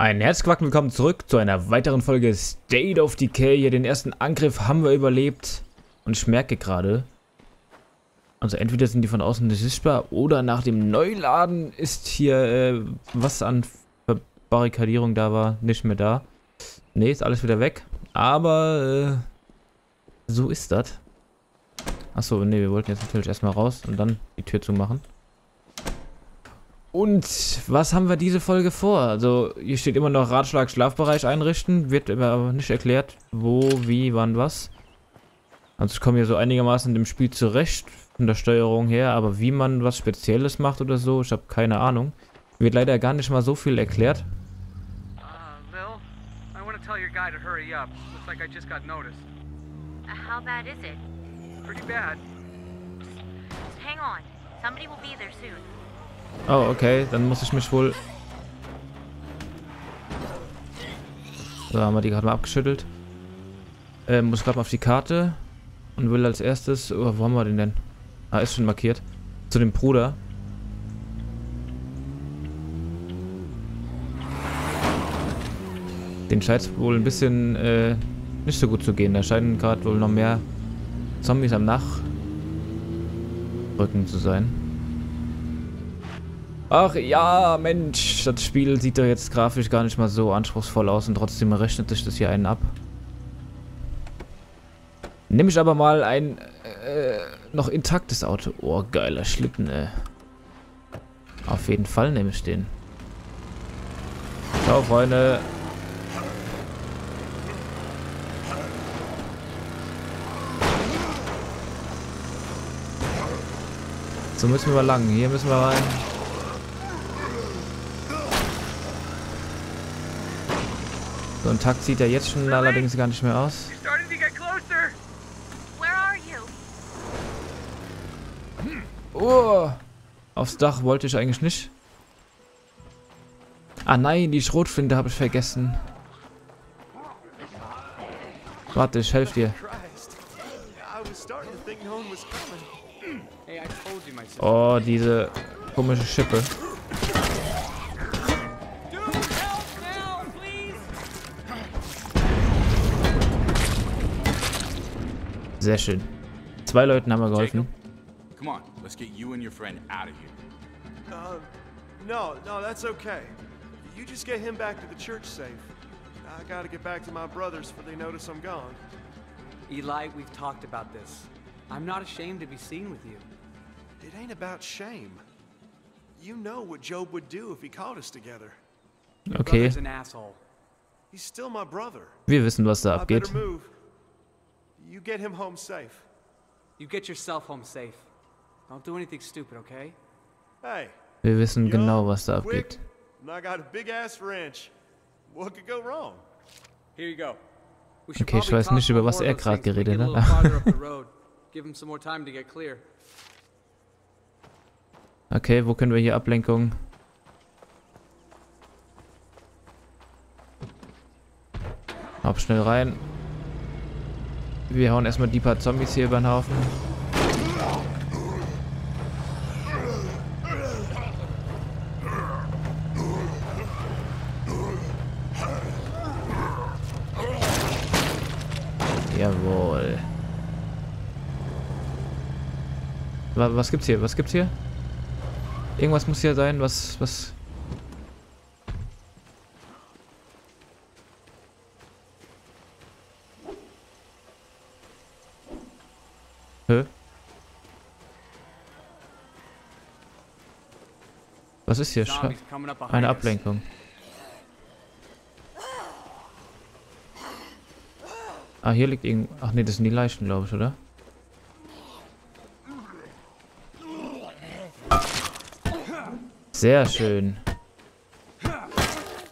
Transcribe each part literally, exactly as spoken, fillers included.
Ein herzlich willkommen zurück zu einer weiteren Folge State of Decay. Hier den ersten Angriff haben wir überlebt. Und ich merke gerade, also entweder sind die von außen nicht sichtbar oder nach dem Neuladen ist hier, äh, was an Verbarrikadierung da war, nicht mehr da. Ne, ist alles wieder weg. Aber, äh, so ist das. Achso, ne, wir wollten jetzt natürlich erstmal raus und dann die Tür zumachen. Und was haben wir diese Folge vor? Also hier steht immer noch Ratschlag Schlafbereich einrichten. Wird aber nicht erklärt, wo, wie, wann, was. Also ich komme hier so einigermaßen in dem Spiel zurecht, von der Steuerung her. Aber wie man was Spezielles macht oder so, ich habe keine Ahnung. Wird leider gar nicht mal so viel erklärt. Oh, okay, dann muss ich mich wohl... So, haben wir die gerade mal abgeschüttelt. Äh, muss gerade mal auf die Karte und will als erstes... Oh, wo haben wir den denn? Ah, ist schon markiert. Zu dem Bruder. Den scheint es wohl ein bisschen äh, nicht so gut zu gehen. Da scheinen gerade wohl noch mehr Zombies am Nachrücken zu sein. Ach ja, Mensch, das Spiel sieht doch jetzt grafisch gar nicht mal so anspruchsvoll aus und trotzdem rechnet sich das hier einen ab. Nehme ich aber mal ein äh, noch intaktes Auto. Oh, geiler Schlitten, ey. Auf jeden Fall nehme ich den. Ciao, Freunde. So müssen wir lang. Hier müssen wir rein. So ein Takt sieht er jetzt schon allerdings gar nicht mehr aus. Oh, aufs Dach wollte ich eigentlich nicht. Ah nein, die Schrotflinte habe ich vergessen. Warte, ich helfe dir. Oh, diese komische Schippe. Sehr schön. Zwei Leuten haben wir geholfen. Come on, let's get you and your friend out of here. Uh, no, no, that's okay. You just get him back to the church safe. I gotta get back to my brothers before they notice I'm gone. Eli, we've talked about this. I'm not ashamed to be seen with you. It ain't about shame. You know what Job would do if he caught us together. Okay. He's an asshole. He's still my brother. Wir wissen, was da abgeht. You get him home safe. You get yourself home safe. Don't do anything stupid, okay? Hey. Wir wissen genau, was da abgeht. I got a big ass wrench. What could go wrong? Here you go. Okay, ich weiß nicht, über was er gerade geredet hat. Okay, wo können wir hier Ablenkung? Hab schnell rein. Wir hauen erstmal die paar Zombies hier über den Haufen. Jawohl. Was gibt's hier? Was gibt's hier? Irgendwas muss hier sein, was... was... Was ist hier? Eine Ablenkung. Ah, hier liegt irgend... Ach nee, das sind die Leichen, glaube ich, oder? Sehr schön.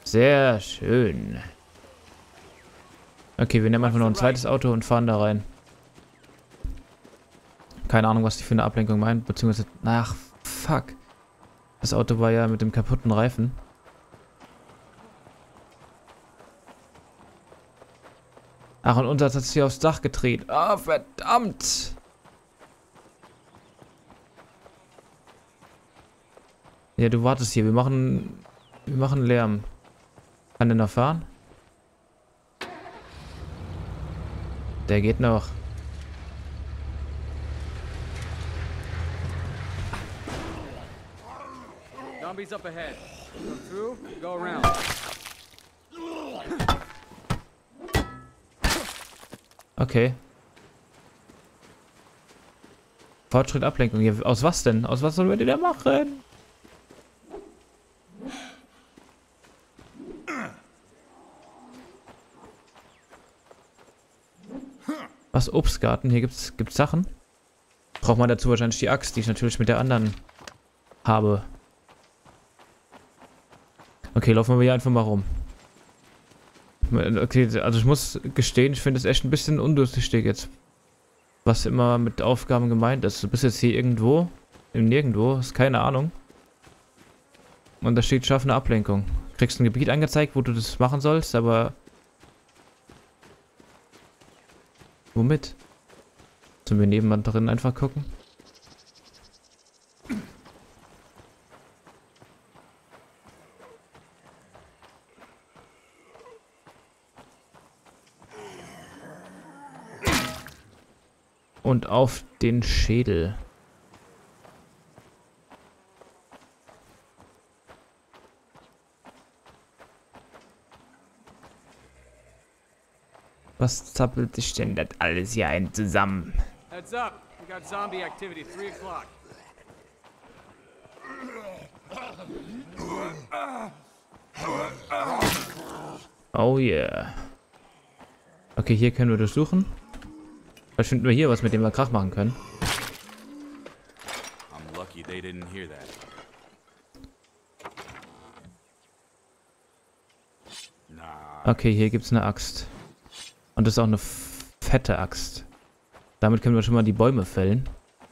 Sehr schön. Okay, wir nehmen einfach noch ein zweites Auto und fahren da rein. Keine Ahnung, was die für eine Ablenkung meint, beziehungsweise... Ach, fuck. Das Auto war ja mit dem kaputten Reifen. Ach, und unser hat es hier aufs Dach gedreht. Ah, verdammt! Ja, du wartest hier. Wir machen... Wir machen Lärm. Kann der noch fahren? Der geht noch. Zombies up ahead. Come through, go around. Okay. Fortschritt, Ablenkung. Ja, aus was denn? Aus was sollen wir denn da machen? Was? Obstgarten? Hier gibt's, gibt's Sachen. Braucht man dazu wahrscheinlich die Axt, die ich natürlich mit der anderen habe. Okay, laufen wir hier einfach mal rum. Okay, also ich muss gestehen, ich finde es echt ein bisschen undurchsichtig jetzt. Was immer mit Aufgaben gemeint ist. Du bist jetzt hier irgendwo, im Nirgendwo, hast keine Ahnung. Und da steht scharf eine Ablenkung. Kriegst ein Gebiet angezeigt, wo du das machen sollst, aber... Womit? Sollen wir nebenan drin einfach gucken? Und auf den Schädel. Was zappelt sich denn das alles hier ein zusammen? Heads up, we got zombie activity, three o'clock. Oh yeah. Okay, hier können wir durchsuchen. Vielleicht finden wir hier was, mit dem wir Krach machen können. Okay, hier gibt es eine Axt. Und das ist auch eine fette Axt. Damit können wir schon mal die Bäume fällen.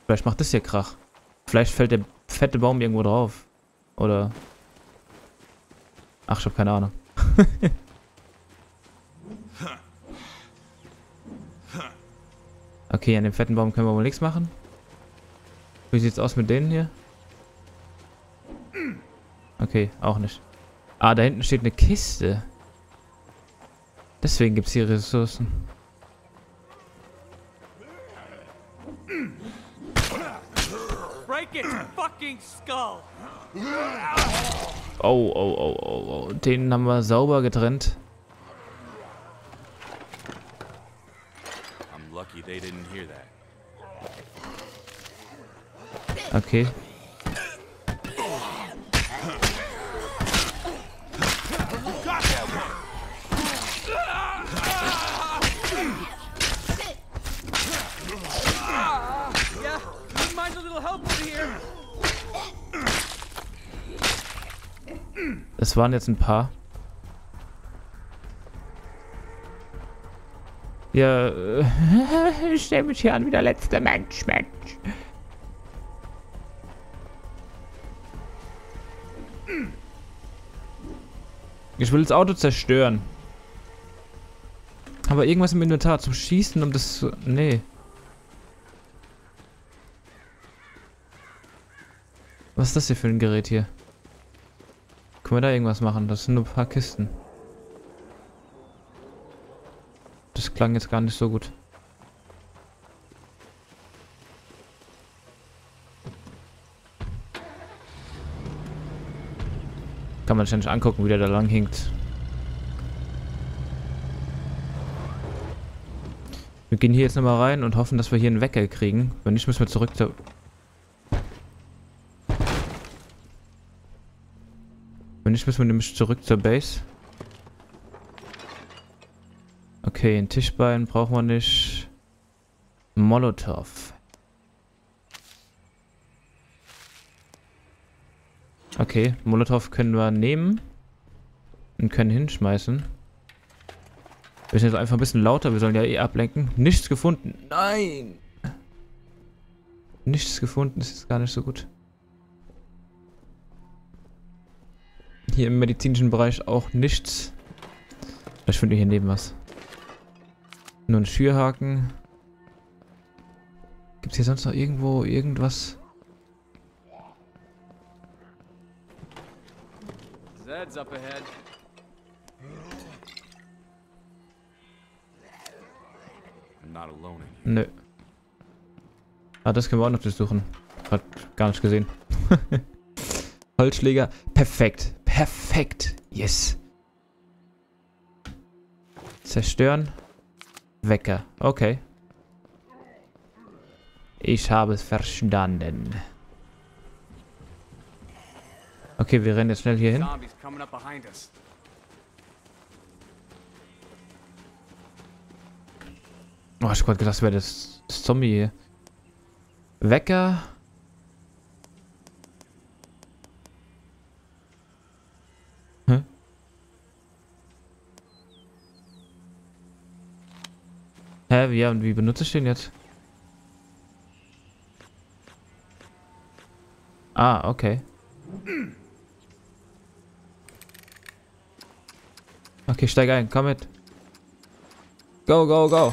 Vielleicht macht das hier Krach. Vielleicht fällt der fette Baum irgendwo drauf. Oder... Ach, ich habe keine Ahnung. Okay, an dem fetten Baum können wir wohl nichts machen. Wie sieht's aus mit denen hier? Okay, auch nicht. Ah, da hinten steht eine Kiste. Deswegen gibt's hier Ressourcen. Oh, oh, oh, oh, oh. Den haben wir sauber getrennt. Okay. Das waren jetzt ein paar. Ja, ich stelle mich hier an wie der letzte Mensch, Mensch. Ich will das Auto zerstören. Aber irgendwas im Inventar zum Schießen, um das zu... Nee. Was ist das hier für ein Gerät hier? Können wir da irgendwas machen? Das sind nur ein paar Kisten. Das klang jetzt gar nicht so gut. Kann man sich nicht angucken, wie der da lang hinkt. Wir gehen hier jetzt nochmal rein und hoffen, dass wir hier einen Wecker kriegen. Wenn nicht, müssen wir zurück zur... Wenn nicht, müssen wir nämlich zurück zur Base. Okay, ein Tischbein braucht man nicht. Molotow. Okay, Molotow können wir nehmen und können hinschmeißen. Wir sind jetzt einfach ein bisschen lauter, wir sollen ja eh ablenken. Nichts gefunden. Nein! Nichts gefunden, das ist gar nicht so gut. Hier im medizinischen Bereich auch nichts. Vielleicht finden wir hier neben was. Nur ein Schürhaken. Gibt es hier sonst noch irgendwo irgendwas? Nö. Ah, das können wir auch noch durchsuchen. Hat gar nicht gesehen. Holzschläger. Perfekt. Perfekt. Yes. Zerstören. Wecker. Okay. Ich habe es verstanden. Okay, wir rennen jetzt schnell hier hin. Oh, ich hab grad gedacht, das wäre das, das Zombie hier. Wecker. Hä? Hä, ja, und wie benutze ich den jetzt? Ah, okay. Okay, steig ein, komm mit. Go, go, go.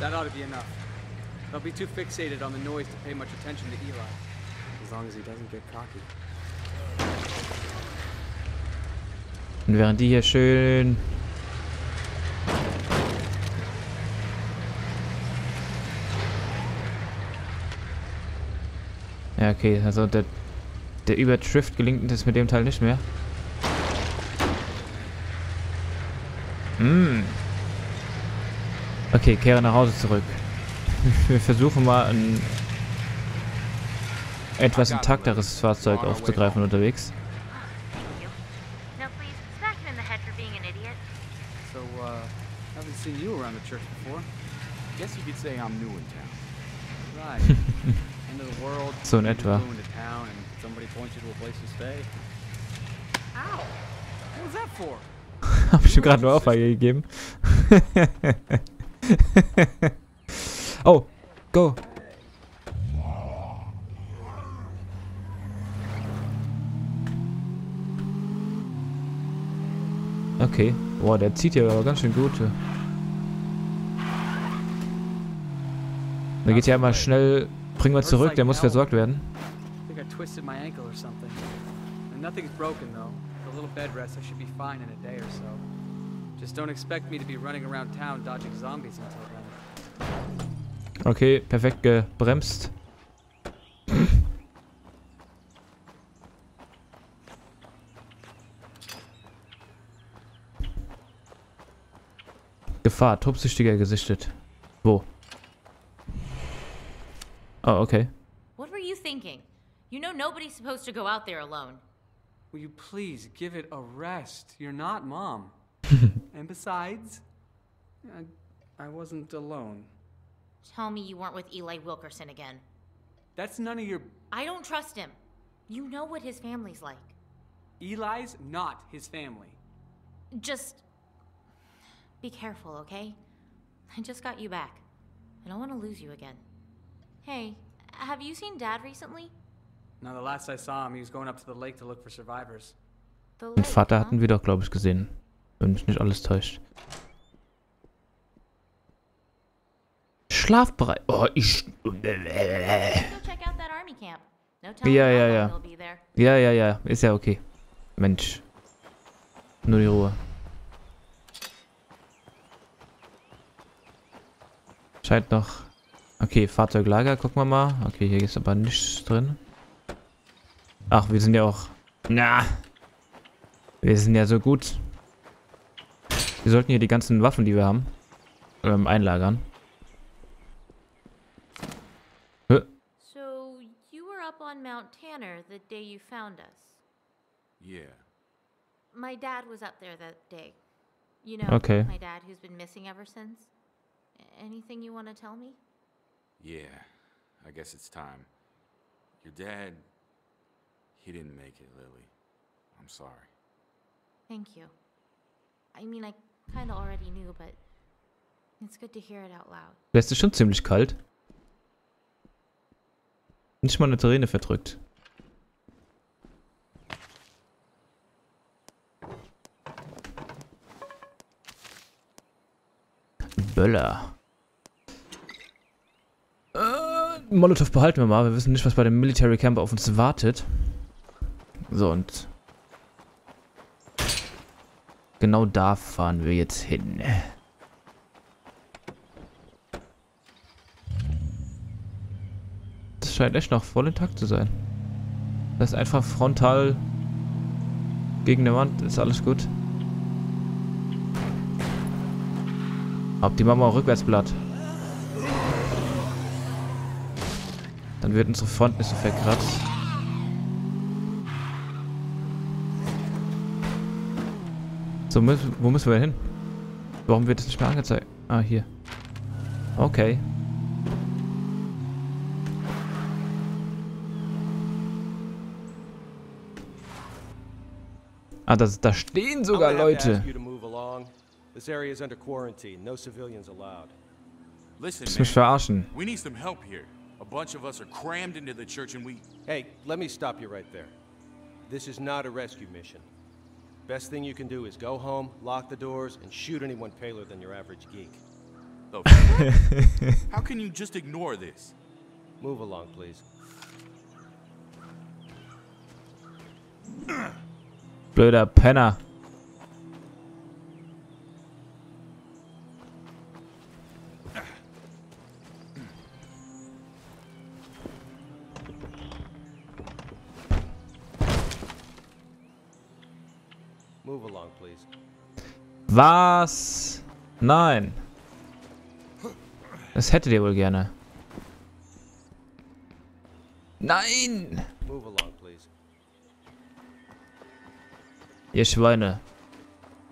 That ought to be enough. They'll be too fixated on the noise to pay much attention to Eli. As long as he doesn't get cocky. Und während die hier schön... Ja, okay, also der, der Überdrift gelingt es mit dem Teil nicht mehr. Hm. Mm. Okay, kehre nach Hause zurück. Wir versuchen mal ein etwas intakteres Fahrzeug aufzugreifen unterwegs. So in etwa. Hab ich ihm gerade eine Ohrfeige gegeben? Oh, go! Okay, boah, der zieht hier aber ganz schön gut. Da geht ja einmal schnell, bringen wir zurück, der muss versorgt werden. Okay, perfekt gebremst. Gefahr, Tobsüchtiger gesichtet. Wo? Oh, okay. What were you thinking? You know nobody's supposed to go out there alone. Will you please give it a rest? You're not Mom. And besides, I, I wasn't alone. Tell me you weren't with Eli Wilkerson again. That's none of your... I don't trust him. You know what his family's like. Eli's not his family. Just... be careful, okay? I just got you back. I don't want to lose you again. Hey, have you seen Dad recently? No, the last I saw him, he was going up to the lake to look for survivors. The lake, huh? Den Vater hatten wir doch, glaube ich, gesehen. Wenn mich nicht alles täuscht. Schlafbereit. Oh, ich... Ja, ja, ja. Ja, ja, ja. Ist ja okay. Mensch. Nur die Ruhe. Scheint noch... Okay, Fahrzeuglager. Gucken wir mal. Okay, hier ist aber nichts drin. Ach, wir sind ja auch... Na! Wir sind ja so gut. Wir sollten hier die ganzen Waffen, die wir haben, ähm, einlagern. So, you were up on Mount Tanner the day you found us. Yeah. My dad was up there that day. You know, okay. My dad who's been missing ever since. Anything you want to tell me? Yeah. I guess it's time. Your dad, he didn't make it, Lily. I'm sorry. Thank you. I mean, I kind of already knew, but it's good to hear it out loud. Das ist schon ziemlich kalt. Nicht mal eine Träne verdrückt. Böller. Äh, Molotov behalten wir mal. Wir wissen nicht, was bei dem Military Camp auf uns wartet. So, und genau da fahren wir jetzt hin. Das scheint echt noch voll intakt zu sein. Das ist einfach frontal gegen die Wand, ist alles gut. Ob die Mama auch Rückwärtsblatt. Dann wird unsere Front nicht so verkratzt. So, müssen, wo müssen wir hin? Warum wird das nicht mehr angezeigt? Ah, hier. Okay. Ah, das, da stehen sogar Leute. This area is under quarantine. No civilians allowed. Listen, man, we need some help here. A bunch of us are crammed into the church and we... Hey, let me stop you right there. This is not a rescue mission. Best thing you can do is go home, lock the doors, and shoot anyone paler than your average geek. Oh, how can you just ignore this? Move along, please. Blöder Penner. Was? Nein. Das hättet ihr wohl gerne. Nein! Ihr Schweine.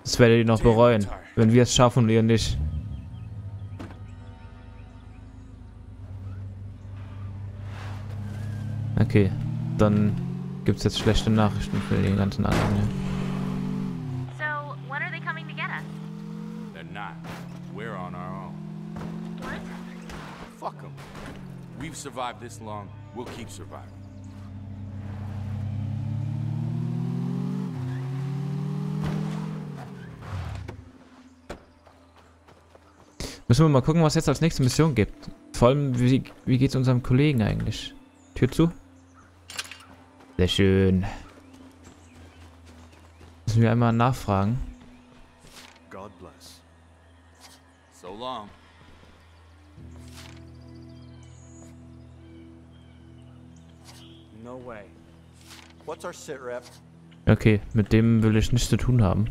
Das werdet ihr noch bereuen, wenn wir es schaffen und ihr nicht. Okay, dann gibt es jetzt schlechte Nachrichten für den ganzen anderen. Ja. We've survived this long, we'll keep surviving. Müssen wir mal gucken, was jetzt als nächste Mission gibt. Vor allem, wie, wie geht's unserem Kollegen eigentlich? Tür zu? Sehr schön. Müssen wir einmal nachfragen. God bless. So long. Okay, mit dem will ich nichts zu tun haben.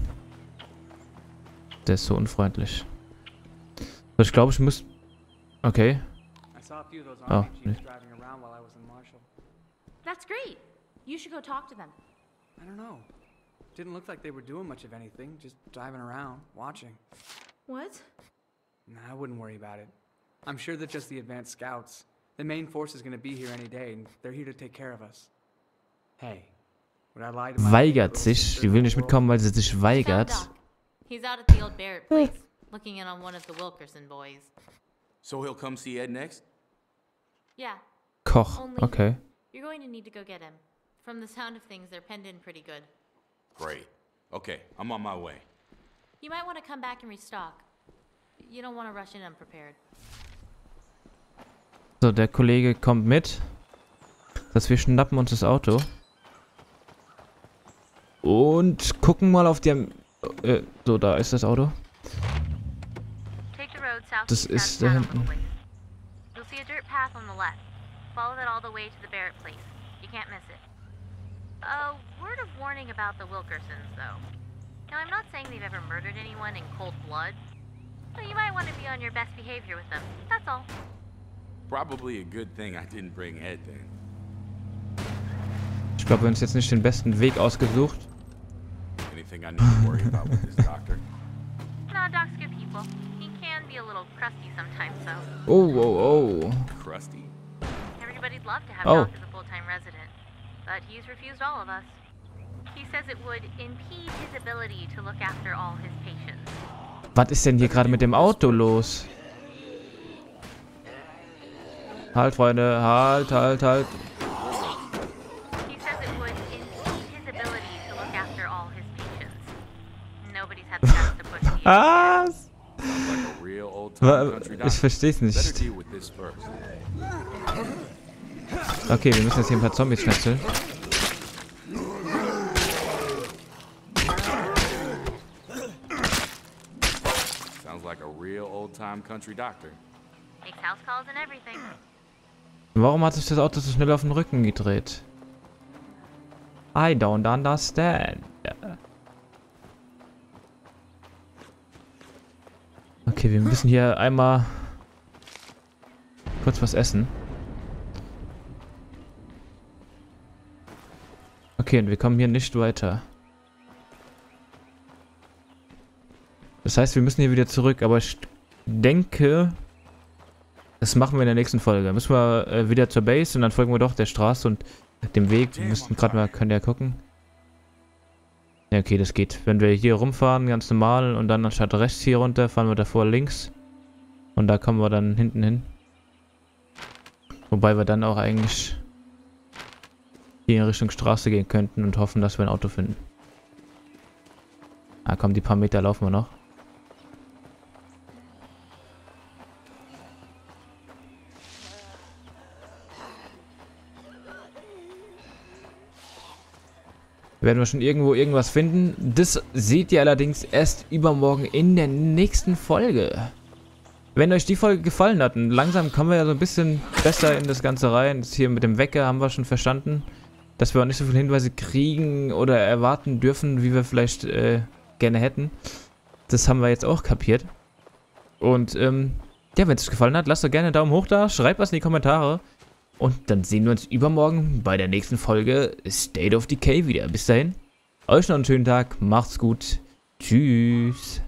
Der ist so unfreundlich. Ich glaube, ich muss... Okay. Oh, nee. The main force is going to be here any day and they're here to take care of us. Hey. Weigert sich, die will nicht mitkommen, weil sie sich weigert. He's out at the old Barrett-Place, looking in on one of the Wilkerson boys. So he'll come see Ed next? Yeah. Koch, okay. You're going to need to go get him. From the sound of things, they're penned in pretty good. Great. Okay, I'm on my way. You might want to come back and restock. You don't want to rush in unprepared. So, der Kollege kommt mit. Das heißt, wir schnappen uns das Auto. Und gucken mal auf die... Äh, so, da ist das Auto. Das ist da hinten. Probably a good thing I didn't bring Ed then. Ich glaube, wir haben uns jetzt nicht den besten Weg ausgesucht. Anything I need to worry about with this doctor? No, doc's good people. He can be a little crusty sometimes, so. Oh, oh, oh. Crusty. Everybody'd love to have Doc as a full-time resident, but he's refused all of us. He says it would impede his ability to look after all his patients. Was ist denn hier gerade mit dem Auto los? Halt, Freunde, halt, halt, halt. Was? Ich versteh's nicht. Okay, wir müssen jetzt hier ein paar Zombies schnetzeln. full-time country doctor. Makes house calls and everything. Warum hat sich das Auto so schnell auf den Rücken gedreht? I don't understand. Okay, wir müssen hier einmal kurz was essen. Okay, und wir kommen hier nicht weiter. Das heißt, wir müssen hier wieder zurück, aber ich denke, das machen wir in der nächsten Folge. Dann müssen wir äh, wieder zur Base und dann folgen wir doch der Straße und dem Weg. Wir müssen gerade mal, könnt ihr ja gucken. Ja, okay, das geht. Wenn wir hier rumfahren, ganz normal, und dann anstatt rechts hier runter, fahren wir davor links. Und da kommen wir dann hinten hin. Wobei wir dann auch eigentlich hier in Richtung Straße gehen könnten und hoffen, dass wir ein Auto finden. Ah, komm, die paar Meter laufen wir noch. Werden wir schon irgendwo irgendwas finden. Das seht ihr allerdings erst übermorgen in der nächsten Folge. Wenn euch die Folge gefallen hat, und langsam kommen wir ja so ein bisschen besser in das Ganze rein. Das hier mit dem Wecker haben wir schon verstanden, dass wir auch nicht so viele Hinweise kriegen oder erwarten dürfen, wie wir vielleicht äh, gerne hätten. Das haben wir jetzt auch kapiert. Und ähm, ja, wenn es euch gefallen hat, lasst doch gerne einen Daumen hoch da, schreibt was in die Kommentare. Und dann sehen wir uns übermorgen bei der nächsten Folge State of Decay wieder. Bis dahin, euch noch einen schönen Tag, macht's gut, tschüss.